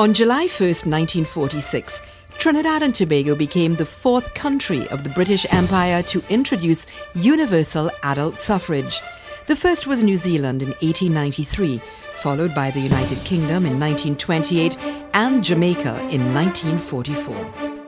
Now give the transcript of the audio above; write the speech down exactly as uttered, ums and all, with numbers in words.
On July first, nineteen forty-six, Trinidad and Tobago became the fourth country of the British Empire to introduce universal adult suffrage. The first was New Zealand in eighteen ninety-three, followed by the United Kingdom in nineteen twenty-eight and Jamaica in nineteen forty-four.